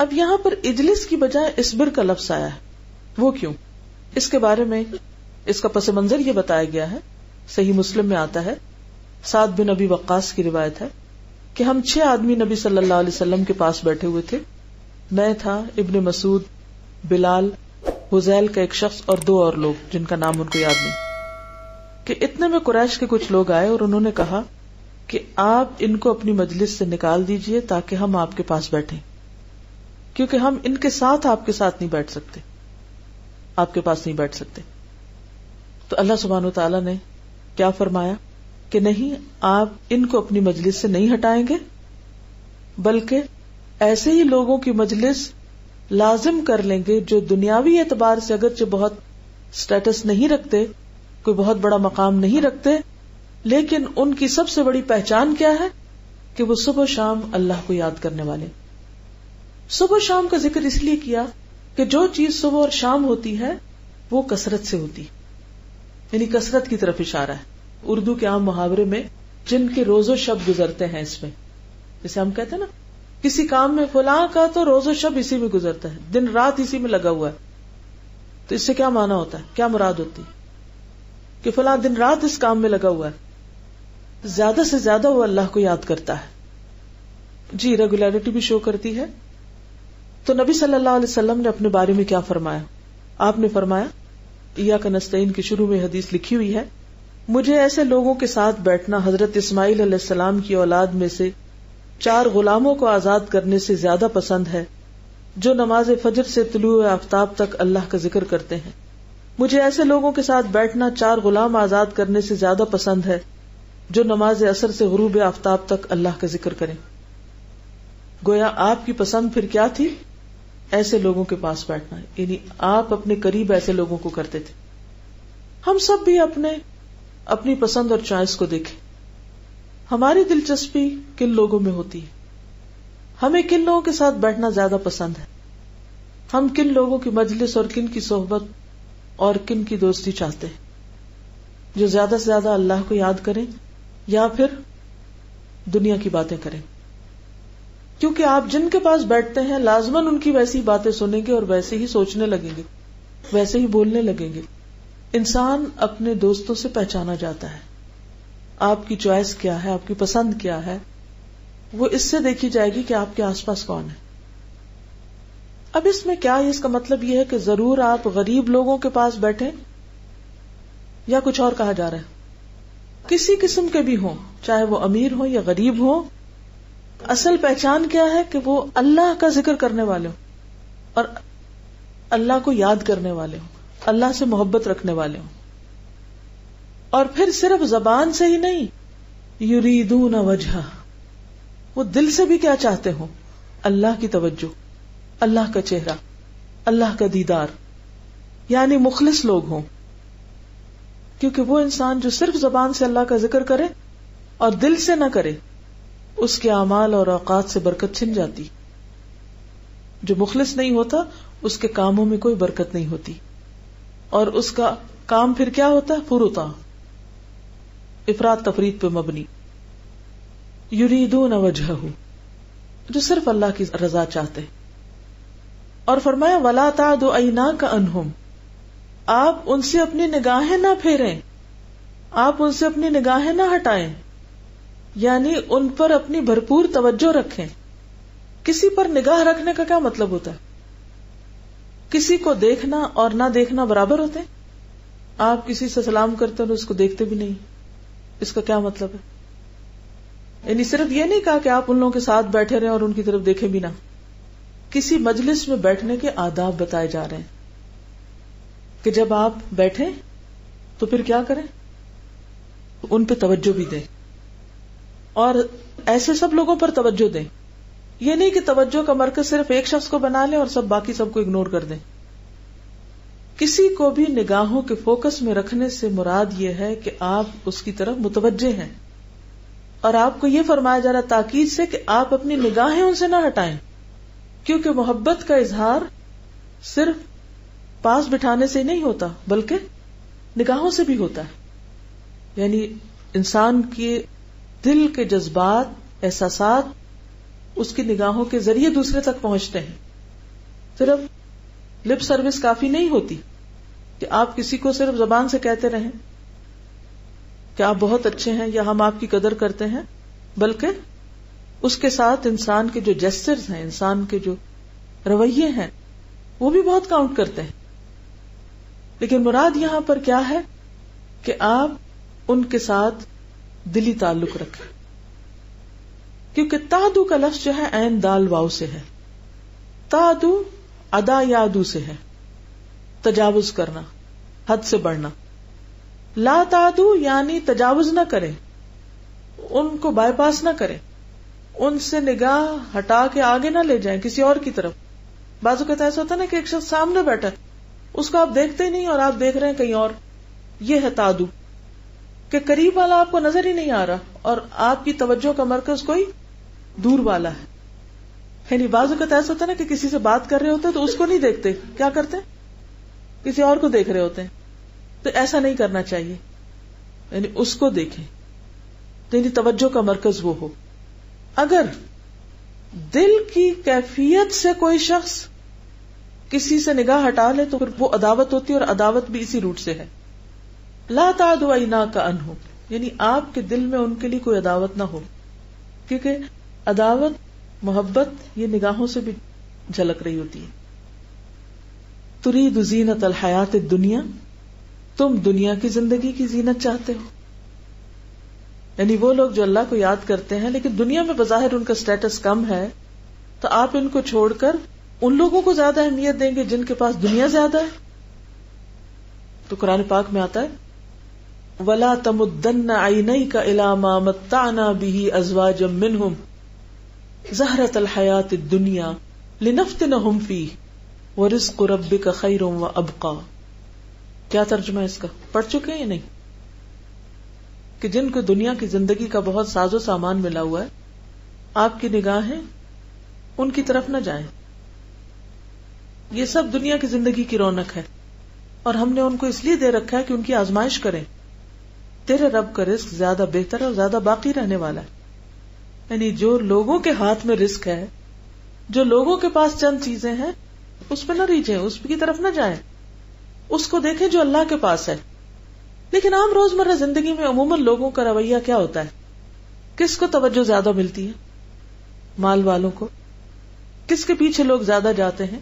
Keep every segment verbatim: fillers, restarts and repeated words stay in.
अब यहाँ पर इजलिस की बजाय इसबिर का लफ्ज आया है, वो क्यों? इसके बारे में इसका पस मंजर ये बताया गया है, सही मुस्लिम में आता है, साद बिन अबी वक्कास की रिवायत है कि हम छह आदमी नबी सल्लल्लाहु अलैहि वसल्लम के पास बैठे हुए थे। मैं था, इबन मसूद, बिलाल, हुज़ैल का एक शख्स और दो और लोग जिनका नाम उनको याद नहीं। कि इतने में कुरैश के कुछ लोग आए और उन्होंने कहा कि आप इनको अपनी मजलिस से निकाल दीजिए ताकि हम आपके पास बैठें, क्योंकि हम इनके साथ आपके साथ नहीं बैठ सकते, आपके पास नहीं बैठ सकते। तो अल्लाह सुब्हानहू तआला ने क्या फरमाया कि नहीं, आप इनको अपनी मजलिस से नहीं हटाएंगे, बल्कि ऐसे ही लोगों की मजलिस लाजिम कर लेंगे जो दुनियावी एतबार से अगरचे बहुत स्टेटस नहीं रखते, कोई बहुत बड़ा मकाम नहीं रखते, लेकिन उनकी सबसे बड़ी पहचान क्या है कि वो सुबह शाम अल्लाह को याद करने वाले। सुबह शाम का जिक्र इसलिए किया कि जो चीज सुबह और शाम होती है वो कसरत से होती है, यानी कसरत की तरफ इशारा है। उर्दू के आम मुहावरे में जिनके रोजो शब्द गुजरते हैं, इसमें जैसे हम कहते हैं ना, किसी काम में फुलां का तो रोजो शब इसी में गुजरता है, दिन रात इसी में लगा हुआ है, तो इससे क्या माना होता है, क्या मुराद होती है कि फुलां दिन रात इस काम में लगा हुआ है। ज्यादा से ज्यादा वो अल्लाह को याद करता है, जी रेगुलरिटी भी शो करती है। तो नबी सल्लल्लाहु अलैहि वसल्लम ने अपने बारे में क्या फरमाया? आपने फरमाया, इय्याक नस्तईन की शुरू में हदीस लिखी हुई है, मुझे ऐसे लोगों के साथ बैठना हजरत इस्माइल अलैहिस्सलाम की औलाद में से चार गुलामों को आजाद करने से ज्यादा पसंद है जो नमाज फजर से तुलू आफ्ताब तक अल्लाह का जिक्र करते हैं। मुझे ऐसे लोगों के साथ बैठना चार गुलाम आजाद करने से ज्यादा पसंद है जो नमाज असर से गुरूब आफ्ताब तक अल्लाह का जिक्र करें। गोया आपकी पसंद फिर क्या थी? ऐसे लोगों के पास बैठना, यानी आप अपने करीब ऐसे लोगों को करते थे। हम सब भी अपने अपनी पसंद और चॉइस को देखें, हमारी दिलचस्पी किन लोगों में होती है, हमें किन लोगों के साथ बैठना ज्यादा पसंद है, हम किन लोगों की मजलिस और किन की सोहबत और किन की दोस्ती चाहते हैं। जो ज्यादा से ज्यादा अल्लाह को याद करें या फिर दुनिया की बातें करें, क्योंकि आप जिनके पास बैठते हैं लाजमन उनकी वैसी बातें सुनेंगे और वैसे ही सोचने लगेंगे, वैसे ही बोलने लगेंगे। इंसान अपने दोस्तों से पहचाना जाता है। आपकी चॉइस क्या है, आपकी पसंद क्या है, वो इससे देखी जाएगी कि आपके आसपास कौन है। अब इसमें क्या है, इसका मतलब यह है कि जरूर आप गरीब लोगों के पास बैठें, या कुछ और कहा जा रहा है? किसी किस्म के भी हों, चाहे वो अमीर हो या गरीब हो, असल पहचान क्या है कि वो अल्लाह का जिक्र करने वाले हो और अल्लाह को याद करने वाले हो, अल्लाह से मोहब्बत रखने वाले हो। और फिर सिर्फ जबान से ही नहीं, युरीदून वजह, वो दिल से भी क्या चाहते हो, अल्लाह की तवज्जो, अल्लाह का चेहरा, अल्लाह का दीदार, यानी मुखलिस लोग हों। क्योंकि वो इंसान जो सिर्फ जबान से अल्लाह का जिक्र करे और दिल से ना करे, उसके अमाल और औकात से बरकत छिन जाती। जो मुखलिस नहीं होता उसके कामों में कोई बरकत नहीं होती, और उसका काम फिर क्या होता है, फुरुता, इफरात तफरीत पे मबनी। युरीदून वजहहु, जो सिर्फ अल्लाह की रजा चाहते। और फरमाया, वला तादु ऐनाक अनहुम, आप उनसे अपनी निगाहें ना फेरें, आप उनसे अपनी निगाहें ना हटाएं, यानी उन पर अपनी भरपूर तवज्जो रखें। किसी पर निगाह रखने का क्या मतलब होता है? किसी को देखना और ना देखना बराबर होते हैं? आप किसी से सलाम करते हो, उसको देखते भी नहीं, इसका क्या मतलब है? यानी सिर्फ ये नहीं कहा कि आप उन लोगों के साथ बैठे रहें और उनकी तरफ देखें भी ना। किसी मजलिस में बैठने के आदाब बताए जा रहे हैं कि जब आप बैठें तो फिर क्या करें, उन पे तवज्जो भी दें, और ऐसे सब लोगों पर तवज्जो दें। ये नहीं कि तवज्जो का मरकज सिर्फ एक शख्स को बना लें और सब बाकी सबको इग्नोर कर दें। किसी को भी निगाहों के फोकस में रखने से मुराद ये है कि आप उसकी तरफ मुतवज्जे हैं, और आपको ये फरमाया जा रहा ताकीद से कि आप अपनी निगाहें उनसे ना हटाएं, क्योंकि मोहब्बत का इजहार सिर्फ पास बिठाने से नहीं होता बल्कि निगाहों से भी होता है। यानी इंसान की दिल के जज्बात, एहसासात उसकी निगाहों के जरिए दूसरे तक पहुंचते हैं। सिर्फ लिप सर्विस काफी नहीं होती कि आप किसी को सिर्फ जबान से कहते रहें कि आप बहुत अच्छे हैं या हम आपकी कदर करते हैं, बल्कि उसके साथ इंसान के जो जेस्चर्स हैं, इंसान के जो रवैये हैं, वो भी बहुत काउंट करते हैं। लेकिन मुराद यहां पर क्या है कि आप उनके साथ दिली ताल्लुक रखें, क्योंकि तादू का लफ्ज जो है ऐन दाल वाव से है। तादू अदा यादू से है, तजावुज करना, हद से बढ़ना। ला तादू यानी तजावुज ना करें, उनको बाईपास ना करें, उनसे निगाह हटा के आगे ना ले जाएं किसी और की तरफ। बाजू का ऐसा होता है ना कि एक शख्स सामने बैठा है, उसको आप देखते ही नहीं और आप देख रहे हैं कहीं और, ये है तादू। के करीब वाला आपको नजर ही नहीं आ रहा और आपकी तवज्जो का मरकज कोई दूर वाला है। यानी बाजू का ऐसा होता है ना कि किसी से बात कर रहे होते हैं तो उसको नहीं देखते, क्या करते हैं, किसी और को देख रहे होते हैं। तो ऐसा नहीं करना चाहिए, यानी उसको देखें, यानी तवज्जो का मरकज वो हो। अगर दिल की कैफियत से कोई शख्स किसी से निगाह हटा ले तो फिर वो अदावत होती है, और अदावत भी इसी रूट से है। ला तादु ऐनाका अन्हु, यानी आपके दिल में उनके लिए कोई अदावत ना हो, क्योंकि अदावत, मोहब्बत ये निगाहों से भी झलक रही होती है। तुरीदु जीनत अल हयात दुनिया, तुम दुनिया की जिंदगी की जीनत चाहते हो। यानी वो लोग जो अल्लाह को याद करते हैं लेकिन दुनिया में बजाहिर उनका स्टेटस कम है, तो आप इनको छोड़कर उन लोगों को ज्यादा अहमियत देंगे जिनके पास दुनिया ज्यादा है। तो कुरान पाक में आता है, वला तमुद्दन्न ऐनैका इला मा मत्ताना बिही अज़वाजम मिनहुम ज़हरतल हयातिद दुनिया लिनफ्तिनहुम फीह वरिज़्क़ु रब्बिका खैरुम व अबक़ा। क्या तर्जुमा इसका पढ़ चुके हैं या नहीं? कि जिनको दुनिया की जिंदगी का बहुत साजो सामान मिला हुआ है, आपकी निगाहें उनकी तरफ न जाएं। ये सब दुनिया की जिंदगी की रौनक है, और हमने उनको इसलिए दे रखा है कि उनकी आजमाइश करें। तेरे रब का रिस्क ज्यादा बेहतर है और ज्यादा बाकी रहने वाला है। यानी जो लोगों के हाथ में रिस्क है, जो लोगों के पास चंद चीजें हैं, उस पर न रीझें, उस की तरफ न जाएं, उसको देखें जो अल्लाह के पास है। लेकिन आम रोजमर्रा जिंदगी में अमूमन लोगों का रवैया क्या होता है? किसको तवज्जो ज्यादा मिलती है? माल वालों को। किसके पीछे लोग ज्यादा जाते हैं?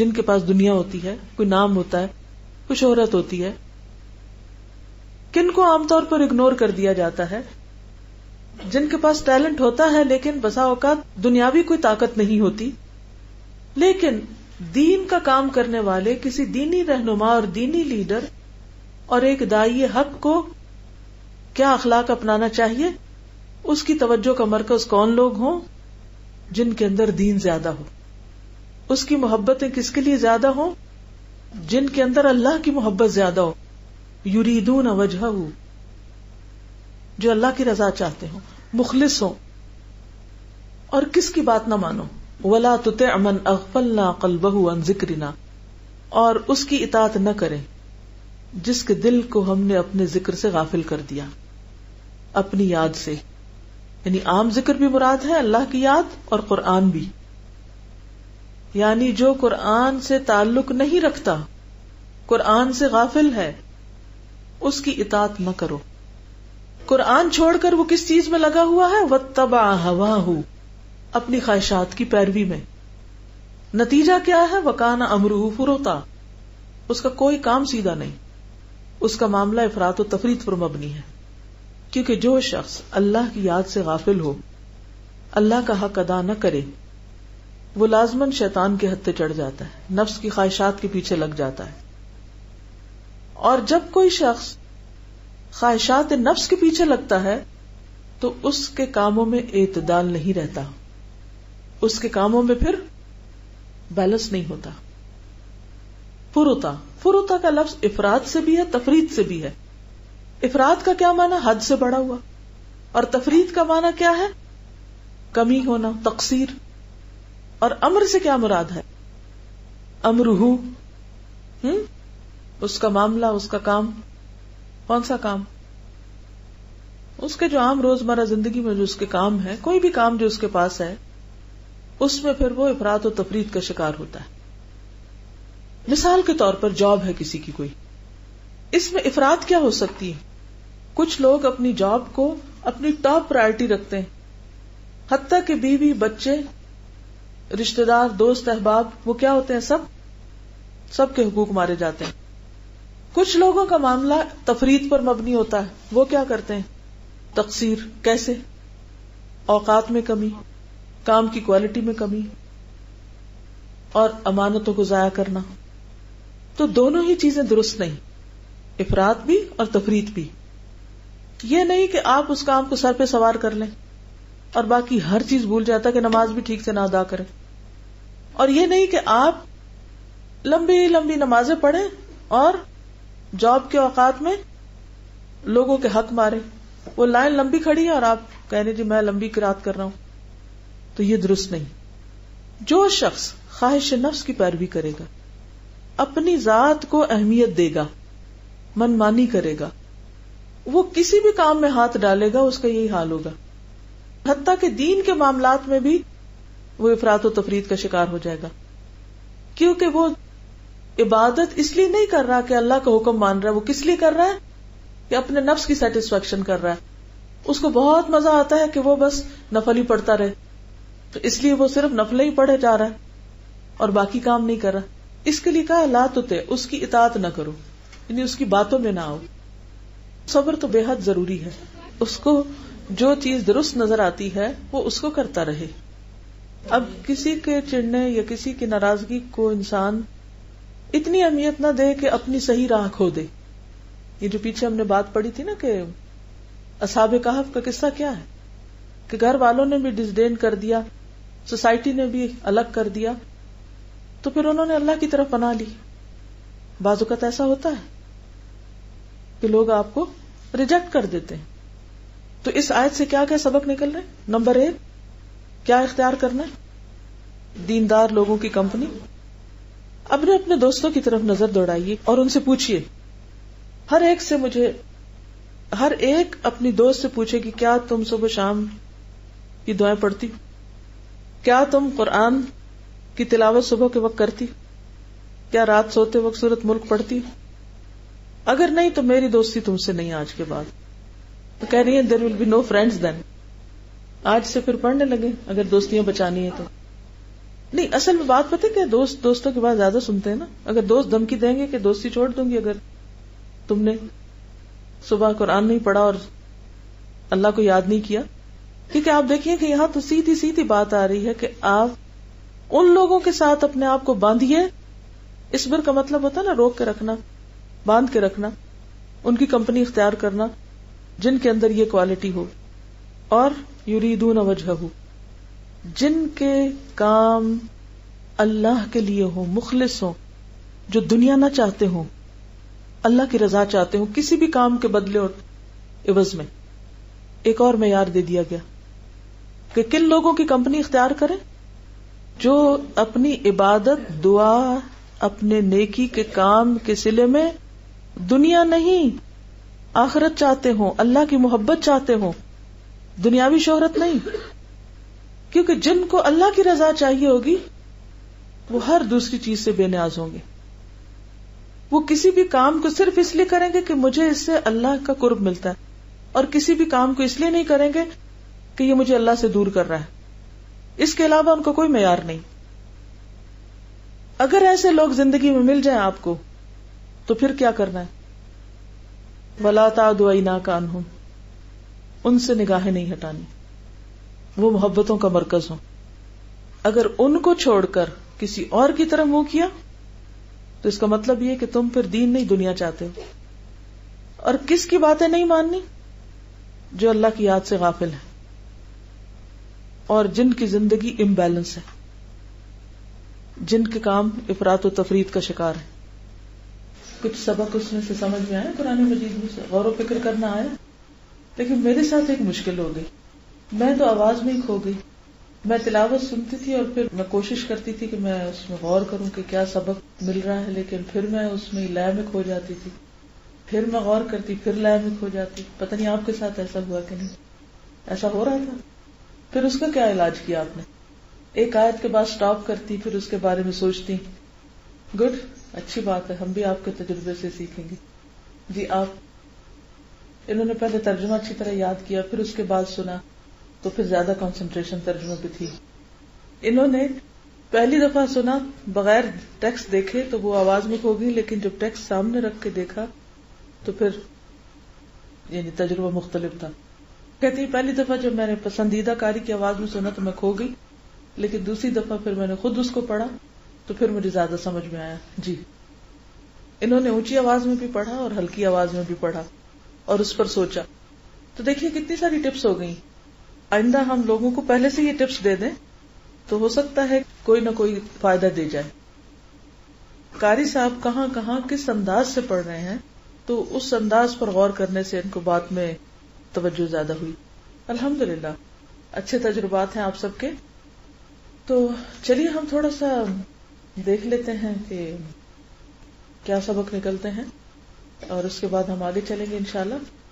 जिनके पास दुनिया होती है, कोई नाम होता है, कोई शोहरत होती है। किनको आमतौर पर इग्नोर कर दिया जाता है? जिनके पास टैलेंट होता है लेकिन बसा औकात दुनियावी कोई ताकत नहीं होती। लेकिन दीन का काम करने वाले, किसी दीनी रहनुमा और दीनी लीडर और एक दाई हक को क्या अखलाक अपनाना चाहिए, उसकी तवज्जो का मरकज कौन लोग हों? जिनके अंदर दीन ज्यादा हो। उसकी मोहब्बतें किसके लिए ज्यादा हों? जिनके अंदर अल्लाह की मोहब्बत ज्यादा हो। युरीदून वजहहू, जो अल्लाह की रजा चाहते हो, मुखलिस हो और किसकी बात ना मानो। वला तुतिअ मन अग़फ़लना क़ल्बहू अन ज़िक्रिना, और उसकी इताअत न करें जिसके दिल को हमने अपने जिक्र से गाफिल कर दिया, अपनी याद से। यानी आम जिक्र भी मुराद है, अल्लाह की याद, और कुरान भी। यानी जो कुरान से ताल्लुक नहीं रखता, कुरान से गाफिल है, उसकी इताअत न करो। कुरान छोड़कर वो किस चीज में लगा हुआ है? वत्तबा हवाहू, अपनी ख्वाहिशात की पैरवी में। नतीजा क्या है? वकाना अमरूहू फुरोता, उसका कोई काम सीधा नहीं, उसका मामला इफरात और तफरीत पर मबनी है। क्योंकि जो शख्स अल्लाह की याद से गाफिल हो, अल्लाह का हक अदा न करे, वो लाजमन शैतान के हत्थे चढ़ जाता है, नफ्स की ख्वाहिशात के पीछे लग जाता है। और जब कोई शख्स ख्वाहिशात नफ्स के पीछे लगता है तो उसके कामों में एतदाल नहीं रहता, उसके कामों में फिर बैलेंस नहीं होता। फुरुता, फुरुता का लफ्ज इफराद से भी है, तफरीद से भी है। इफराद का क्या माना? हद से बढ़ा हुआ। और तफरीद का माना क्या है? कमी होना, तकसीर। और अम्र से क्या मुराद है? अमरुहू, हम्म उसका मामला, उसका काम। कौन सा काम? उसके जो आम रोजमर्रा जिंदगी में जो उसके काम है, कोई भी काम जो उसके पास है, उसमें फिर वो इफरात और तफरीत का शिकार होता है। मिसाल के तौर पर जॉब है किसी की कोई, इसमें इफरात क्या हो सकती है? कुछ लोग अपनी जॉब को अपनी टॉप प्रायोरिटी रखते हैं, हत्ता के बीवी, बच्चे, रिश्तेदार, दोस्त, अहबाब, वो क्या होते हैं, सब सबके हुकूक मारे जाते हैं। कुछ लोगों का मामला तफरीत पर मबनी होता है, वो क्या करते हैं, तकसीर, कैसे, औकात में कमी, काम की क्वालिटी में कमी और अमानतों को जाया करना। तो दोनों ही चीजें दुरुस्त नहीं, इफरात भी और तफरीत भी। यह नहीं कि आप उस काम को सर पे सवार कर लें और बाकी हर चीज भूल जाता कि नमाज भी ठीक से ना अदा करें, और यह नहीं कि आप लंबी लंबी नमाजें पढ़ें और जॉब के औकात में लोगों के हक मारें, वो लाइन लंबी खड़ी है और आप कह रहे जी मैं लंबी किरात कर रहा हूं, तो ये दुरुस्त नहीं। जो शख्स ख्वाहिश नफ्स की पैरवी करेगा, अपनी जात को अहमियत देगा, मनमानी करेगा, वो किसी भी काम में हाथ डालेगा उसका यही हाल होगा। हत्ता के दीन के मामलात में भी वो इफरात व तफरीत का शिकार हो जाएगा, क्योंकि वो इबादत इसलिए नहीं कर रहा कि अल्लाह का हुक्म मान रहा है, वो किस लिए कर रहा है कि अपने नफ्स की सेटिस्फेक्शन कर रहा है। उसको बहुत मजा आता है कि वो बस नफल ही पढ़ता रहे, तो इसलिए वो सिर्फ नफल ही पढ़े जा रहा है और बाकी काम नहीं कर रहा। इसके लिए कहा ला तुते, उसकी इताअत न करो, यानी उसकी बातों में ना आओ। सब्र तो बेहद जरूरी है, उसको जो चीज दुरुस्त नजर आती है वो उसको करता रहे। अब किसी के चिढ़ने या किसी की नाराजगी को इंसान इतनी अहमियत ना दे कि अपनी सही राह खो दे। ये जो पीछे हमने बात पढ़ी थी ना कि असहाब-ए-कहफ़ का किस्सा क्या है कि घर वालों ने भी डिसडेन कर दिया, सोसाइटी ने भी अलग कर दिया, तो फिर उन्होंने अल्लाह की तरफ पनाह ली। बाज़ूकात ऐसा होता है कि लोग आपको रिजेक्ट कर देते हैं। तो इस आयत से क्या क्या सबक निकल रहे हैं? नंबर एक, क्या इख्तियार करना है, दीनदार लोगों की कंपनी। अपने अपने दोस्तों की तरफ नजर दौड़ाइए और उनसे पूछिए, हर एक से मुझे हर एक अपनी दोस्त से पूछे कि क्या तुम सुबह शाम की दुआएं पढ़ती हो, क्या तुम कुरान की तिलावत सुबह के वक्त करती, क्या रात सोते वक्त सूरत मुल्क पढ़ती हो? अगर नहीं तो मेरी दोस्ती तुमसे नहीं आज के बाद। तो कह रही है there will be no friends then, आज से फिर पढ़ने लगे अगर दोस्तियां बचानी है तो। नहीं, असल में बात पता है क्या, दोस्त दोस्तों के बाद ज्यादा सुनते हैं ना। अगर दोस्त धमकी देंगे कि दोस्ती छोड़ दूंगी अगर तुमने सुबह कुरान नहीं पढ़ा और अल्लाह को याद नहीं किया, क्योंकि आप देखिए कि यहाँ तो सीधी सीधी बात आ रही है कि आप उन लोगों के साथ अपने आप को बांधिए। इस बार का मतलब होता है ना रोक के रखना, बांध के रखना, उनकी कंपनी इख्तियार करना जिनके अंदर ये क्वालिटी हो। और युरीदून वजहहु, जिनके काम अल्लाह के लिए हो, मुखलिस हो, जो दुनिया ना चाहते हो, अल्लाह की रजा चाहते हो किसी भी काम के बदले और एवज में। एक और मेयार दे दिया गया कि किन लोगों की कंपनी इख्तियार करें, जो अपनी इबादत, दुआ, अपने नेकी के काम के सिले में दुनिया नहीं आखिरत चाहते हो, अल्लाह की मोहब्बत चाहते हो, दुनियावी शोहरत नहीं। क्योंकि जिनको अल्लाह की रजा चाहिए होगी वो हर दूसरी चीज से बेनियाज होंगे। वो किसी भी काम को सिर्फ इसलिए करेंगे कि मुझे इससे अल्लाह का कुर्ब मिलता है, और किसी भी काम को इसलिए नहीं करेंगे कि ये मुझे अल्लाह से दूर कर रहा है। इसके अलावा उनको कोई मेयार नहीं। अगर ऐसे लोग जिंदगी में मिल जाएं आपको तो फिर क्या करना है? वला तादु ऐनाका अन्हुम, उनसे निगाहें नहीं हटानी, वो मोहब्बतों का मरकज हो। अगर उनको छोड़कर किसी और की तरफ मुंह किया तो इसका मतलब यह कि तुम फिर दीन नहीं दुनिया चाहते हो। और किसकी बातें नहीं माननी? जो अल्लाह की याद से गाफिल है और जिनकी जिंदगी इम्बैलेंस है, जिनके काम इफरात व तफरीत का शिकार है। कुछ सबक उसमें से समझ में आया, कुरान मजीद में गौर व फिक्र करना आया। लेकिन मेरे साथ एक मुश्किल हो गई, मैं तो आवाज में ही खो गई। मैं तिलावत सुनती थी और फिर मैं कोशिश करती थी कि मैं उसमें गौर करूं कि क्या सबक मिल रहा है, लेकिन फिर मैं उसमें लय में खो जाती थी, फिर मैं गौर करती, फिर लय में खो जाती। पता नहीं आपके साथ ऐसा हुआ कि नहीं, ऐसा हो रहा था? फिर उसका क्या इलाज किया आपने? एक आयत के बाद स्टॉप करती, फिर उसके बारे में सोचती। गुड, अच्छी बात है, हम भी आपके तजुर्बे से सीखेंगे। जी आप। इन्होंने पहले तर्जुमा अच्छी तरह याद किया, फिर उसके बाद सुना, तो फिर ज्यादा कंसंट्रेशन तर्जुमे पे थी। इन्होंने पहली दफा सुना बगैर टेक्स्ट देखे तो वो आवाज में होगी, लेकिन जब टेक्स्ट सामने रख के देखा तो फिर यानी तजुर्बा मुख्तलिफ था। कहती पहली दफा जब मैंने पसंदीदा कारी की आवाज में सुना तो मैं खो गई, लेकिन दूसरी दफा फिर मैंने खुद उसको पढ़ा तो फिर मुझे ज्यादा समझ में आया। जी, इन्होंने ऊंची आवाज में भी पढ़ा और हल्की आवाज में भी पढ़ा और उस पर सोचा। तो देखिए कितनी सारी टिप्स हो गई। आइंदा हम लोगों को पहले से ये टिप्स दे दें तो हो सकता है कोई ना कोई फायदा दे जाए। कारी साहब कहाँ कहाँ किस अंदाज से पढ़ रहे हैं, तो उस अंदाज पर गौर करने से इनको बात में तवज्जो ज्यादा हुई। अल्हम्दुलिल्लाह, अच्छे तजुर्बात हैं आप सबके। तो चलिए हम थोड़ा सा देख लेते हैं कि क्या सबक निकलते हैं और उसके बाद हम आगे चलेंगे इंशाल्लाह।